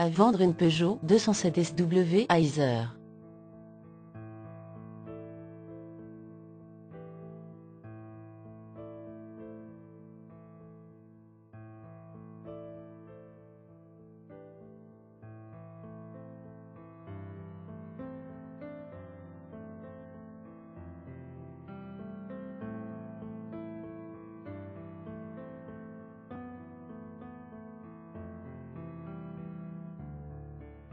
à vendre une Peugeot 207 SW à Yzeure.